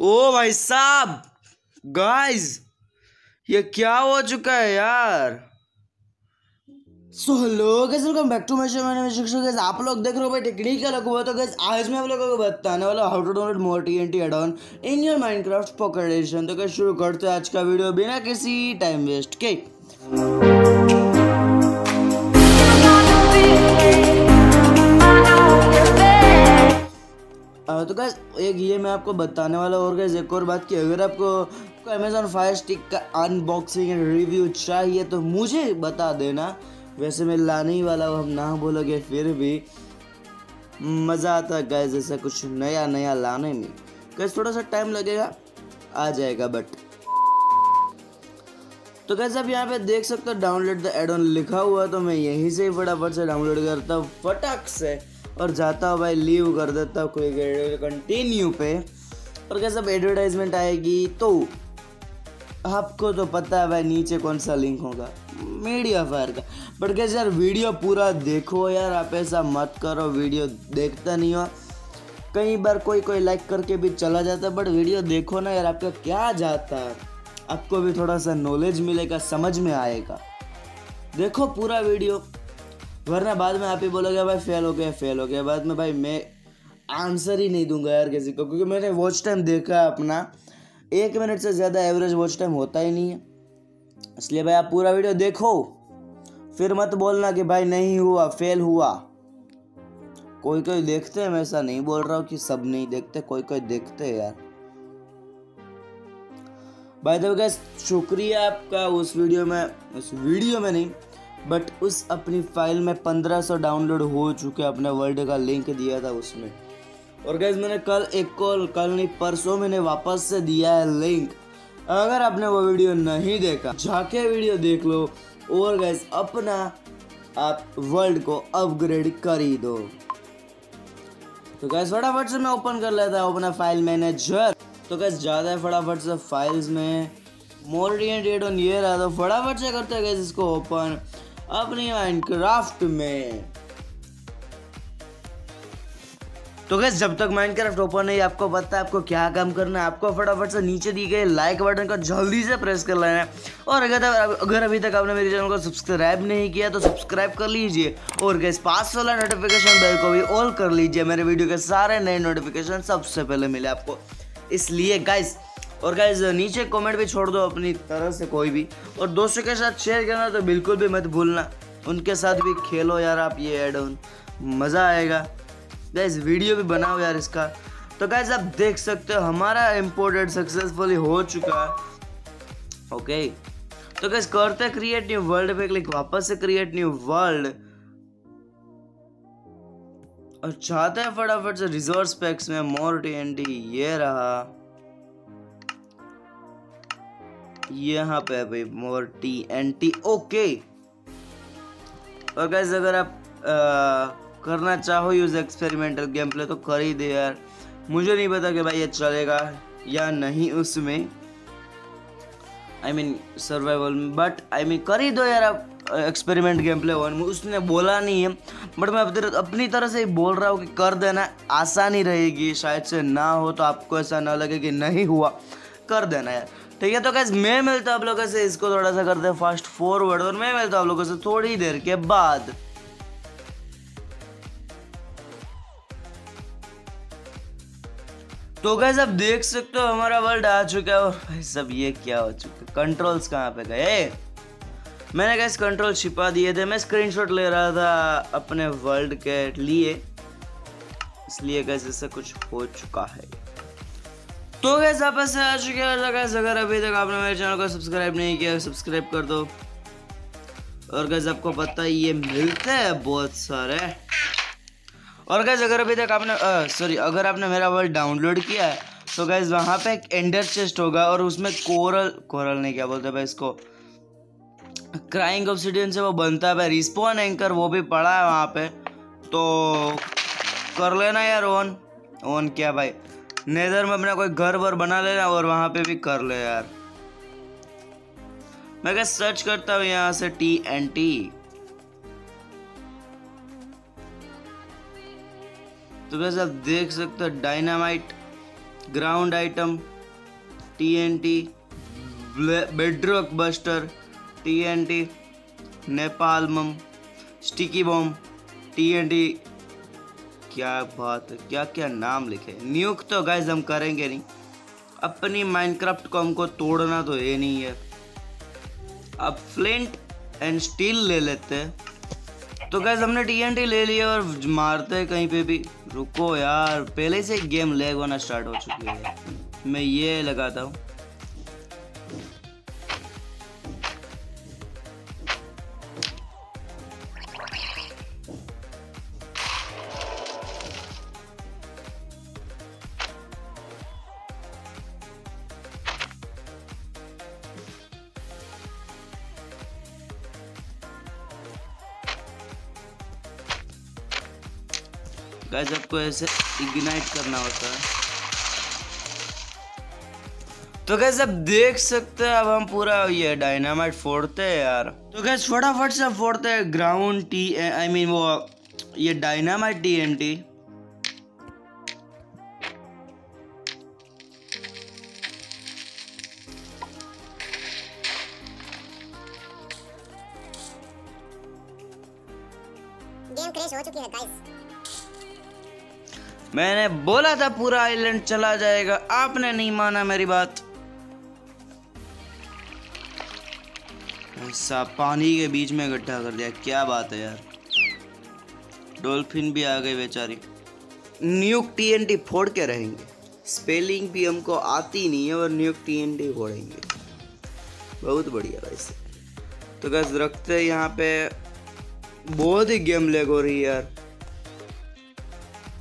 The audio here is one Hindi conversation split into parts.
ओ भाई साहब गाइस ये क्या हो चुका है यार। So hello guys welcome back to my channel. आप लोग देख रहे हो भाई टेक्निकल हुआ तो गाइस आज मैं आप लोगों को बताने वाला how to download more TNT add on in your Minecraft pocket edition. तो गाइस शुरू करते हैं आज का वीडियो बिना किसी टाइम वेस्ट के। तो गैस एक ये मैं आपको बताने वाला और गैस एक और बात की, अगर आपको अमेज़ॉन फायरस्टिक का अनबॉक्सिंग एंड रिव्यू चाहिए तो मुझे बता देना। वैसे मैं लाने ही वाला हूँ, हम ना बोलोगे फिर भी मज़ा आता है गैस ऐसा कुछ नया नया लाने में। गैस थोड़ा सा टाइम लगेगा, आ जाएगा बट। तो गैस आप यहाँ पे देख सकते हो डाउनलोड द एड ऑन लिखा हुआ, तो मैं यहीं से फटाफट से डाउनलोड करता हूँ फटाक से और जाता हूँ भाई लीव कर देता हूँ कोई कंटिन्यू पे। और कैसे अब एडवर्टाइजमेंट आएगी तो आपको तो पता है भाई नीचे कौन सा लिंक होगा, मीडिया फायर का। बट कैसे यार वीडियो पूरा देखो यार, आप ऐसा मत करो वीडियो देखता नहीं हो। कई बार कोई लाइक करके भी चला जाता है, बट वीडियो देखो ना यार, आपका क्या जाता है, आपको भी थोड़ा सा नॉलेज मिलेगा, समझ में आएगा। देखो पूरा वीडियो, वरना बाद में आप ही बोलोगे भाई फेल हो गया। बाद में भाई मैं आंसर ही नहीं दूंगा यार किसी को, क्योंकि मैंने वॉच टाइम देखा अपना 1 मिनट से ज़्यादा एवरेज वॉच टाइम होता ही नहीं है। इसलिए भाई आप पूरा वीडियो देखो, फिर मत बोलना कि भाई नहीं हुआ, फेल हुआ। कोई देखते हैं, मैं ऐसा नहीं बोल रहा हूँ कि सब नहीं देखते, कोई देखते यार। भाई तो क्या शुक्रिया आपका उस वीडियो में नहीं बट उस अपनी फाइल में 1500 डाउनलोड हो चुके, अपने वर्ल्ड का लिंक दिया था उसमें। और गाइस मैंने कल नहीं परसों मैंने वापस से दिया है लिंक। अगर आपने वो वीडियो नहीं देखा जाके वीडियो देख लो और गाइस अपना आप वर्ल्ड को अपग्रेड कर ही दो। तो गाइस फटाफट से मैं ओपन कर लेता हूँ अपना फाइल मैनेजर। तो गाइस ज़्यादा है फटाफट से फाइल्स में मोर टीएनटी ऑन ये रहा, तो फटाफट से करते हैं गाइस इसको ओपन अपनी माइनक्राफ्ट में। तो गैस जब तक माइनक्राफ्ट ओपन नहीं, आपको पता है आपको क्या काम करना है। आपको फटाफट से नीचे दी गई लाइक बटन को जल्दी से प्रेस कर लेना है। और अगर अभी तक आपने मेरे चैनल को सब्सक्राइब नहीं किया तो सब्सक्राइब कर लीजिए और गैस पास वाला नोटिफिकेशन बेल को भी ऑल कर लीजिए, मेरे वीडियो के सारे नए नोटिफिकेशन सबसे पहले मिले आपको, इसलिए गाइस। और गाइज नीचे कमेंट भी छोड़ दो अपनी तरह से कोई भी, और दोस्तों के साथ शेयर करना तो बिल्कुल भी मत भूलना, उनके साथ भी खेलो यार आप ये ऐड ऑन, मज़ा आएगा। गाइज वीडियो भी बनाओ यार इसका। तो गाइज आप देख सकते हो हमारा इम्पोर्टेड सक्सेसफुली हो चुका है। ओके तो गाइज करते क्रिएट न्यू वर्ल्ड पे क्लिक, वापस से क्रिएट न्यू वर्ल्ड, और चाहते हैं फटाफट से रिसोर्स पैक्स में मोर टीएनटी ये रहा, यहाँ पे भाई मोर टीएनटी। ओके और गाइस अगर आप करना चाहो यूज एक्सपेरिमेंटल गेम प्ले तो कर ही दे यार, मुझे नहीं पता कि भाई ये चलेगा या नहीं उसमें, आई मीन सर्वाइवल में, बट आई मीन कर ही दो यार आप एक्सपेरिमेंट गेम प्ले वन में। उसने बोला नहीं है बट मैं अपनी तरह से ही बोल रहा हूँ कि कर देना, आसानी रहेगी, शायद से ना हो तो आपको ऐसा ना लगे कि नहीं हुआ, कर देना यार ठीक है। तो गाइस मैं मिलता हूँ आप लोगों से, इसको थोड़ा सा करते हैं फास्ट फॉरवर्ड और मैं मिलता हूँ आप लोगों से थोड़ी देर के बाद। तो गाइस आप देख सकते हो हमारा वर्ल्ड आ चुका है। और भाई सब ये क्या हो चुका, कंट्रोल्स कहाँ पे गए? मैंने गाइस कंट्रोल छिपा दिए थे, मैं स्क्रीनशॉट ले रहा था अपने वर्ल्ड के लिए, इसलिए गाइस ऐसा कुछ हो चुका है। तो गैस वापस आ चुके हैं गैस, अगर अभी तक आपने मेरे चैनल को सब्सक्राइब नहीं किया सब्सक्राइब कर दो। और गैस आपको पता है ये मिलते हैं बहुत सारे। और गैस अगर अभी तक आपने अगर आपने मेरा वर्ल्ड डाउनलोड किया है तो गैस वहाँ पे एक एंडर चेस्ट होगा और उसमें कोरल नहीं क्या बोलते भाई इसको, क्राइंग ऑब्सिडियन से वो बनता है भाई, रिस्पॉन एंकर वो भी पड़ा है वहाँ पे, तो कर लेना यार ऑन क्या भाई, नेदर में अपना कोई घर वर बना लेना और वहां पे भी कर ले यार। मैं क्या सर्च करता हूँ यहाँ से टीएनटी। तो वैसे आप देख सकते हो dynamite ground item, TNT, bedrock buster, TNT, napalm bomb, sticky bomb, TNT. क्या बात है, क्या क्या नाम लिखे। न्यूक तो गाइस हम करेंगे नहीं, अपनी माइनक्राफ्ट को हमको तोड़ना तो ये नहीं है। अब फ्लिंट एंड स्टील ले लेते हैं। तो गाइस हमने टीएनटी ले लिया और मारते हैं कहीं पे भी। रुको यार, पहले से गेम लैग होना स्टार्ट हो चुकी है। मैं ये लगाता हूँ। गाइस आपको ऐसे इग्नाइट करना होता है। तो गाइस आप देख सकते हैं, अब हम पूरा ये डायनामाइट फोड़ते हैं यार। तो गाइस फटाफट से फोड़ते हैं ग्राउंड टी आई मीन वो ये डायनामाइट टीएनटी। गेम क्रैश हो चुकी है गाइस। मैंने बोला था पूरा आइलैंड चला जाएगा, आपने नहीं माना मेरी बात। ऐसा पानी के बीच में गड्ढा कर दिया, क्या बात है यार। डॉल्फिन भी आ गई बेचारी। न्यूक टीएनटी फोड़ के रहेंगे, स्पेलिंग भी हमको आती नहीं है और न्यूक टीएनटी फोड़ेंगे। बहुत बढ़िया वैसे। तो गाइस रखते हैं यहाँ पे, बहुत ही गेम लैग हो रही है यार।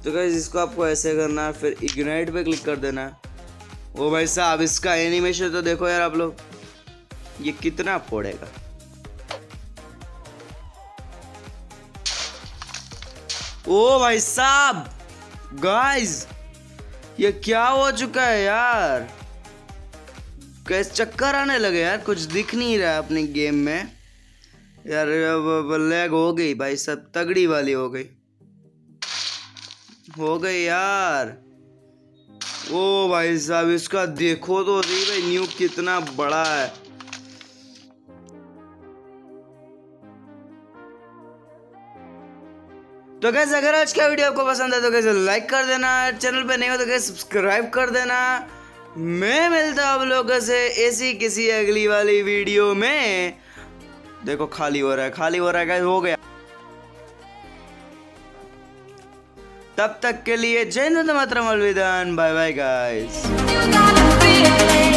तो गाइस इसको आपको ऐसे करना है, फिर इग्नाइट पे क्लिक कर देना है। ओ भाई साहब, इसका एनिमेशन तो देखो यार आप लोग, ये कितना फोड़ेगा। ओ भाई साहब गाइस, ये क्या हो चुका है यार। गाइस चक्कर आने लगे यार, कुछ दिख नहीं रहा अपने गेम में यार। अब लैग हो गई भाई साहब, तगड़ी वाली हो गई यार। ओ भाई साहब, इसका देखो तो सही भाई, न्यू कितना बड़ा है। तो गाइस अगर आज का वीडियो आपको पसंद है तो गाइस लाइक कर देना, चैनल पे नहीं हो तो गाइस सब्सक्राइब कर देना। मैं मिलता हूं आप लोगों से ऐसी किसी अगली वाली वीडियो में। देखो खाली हो रहा है गाइस, हो गया। तब तक के लिए जय हिंद, मातरम, अलविदा, बाय बाय गाइस।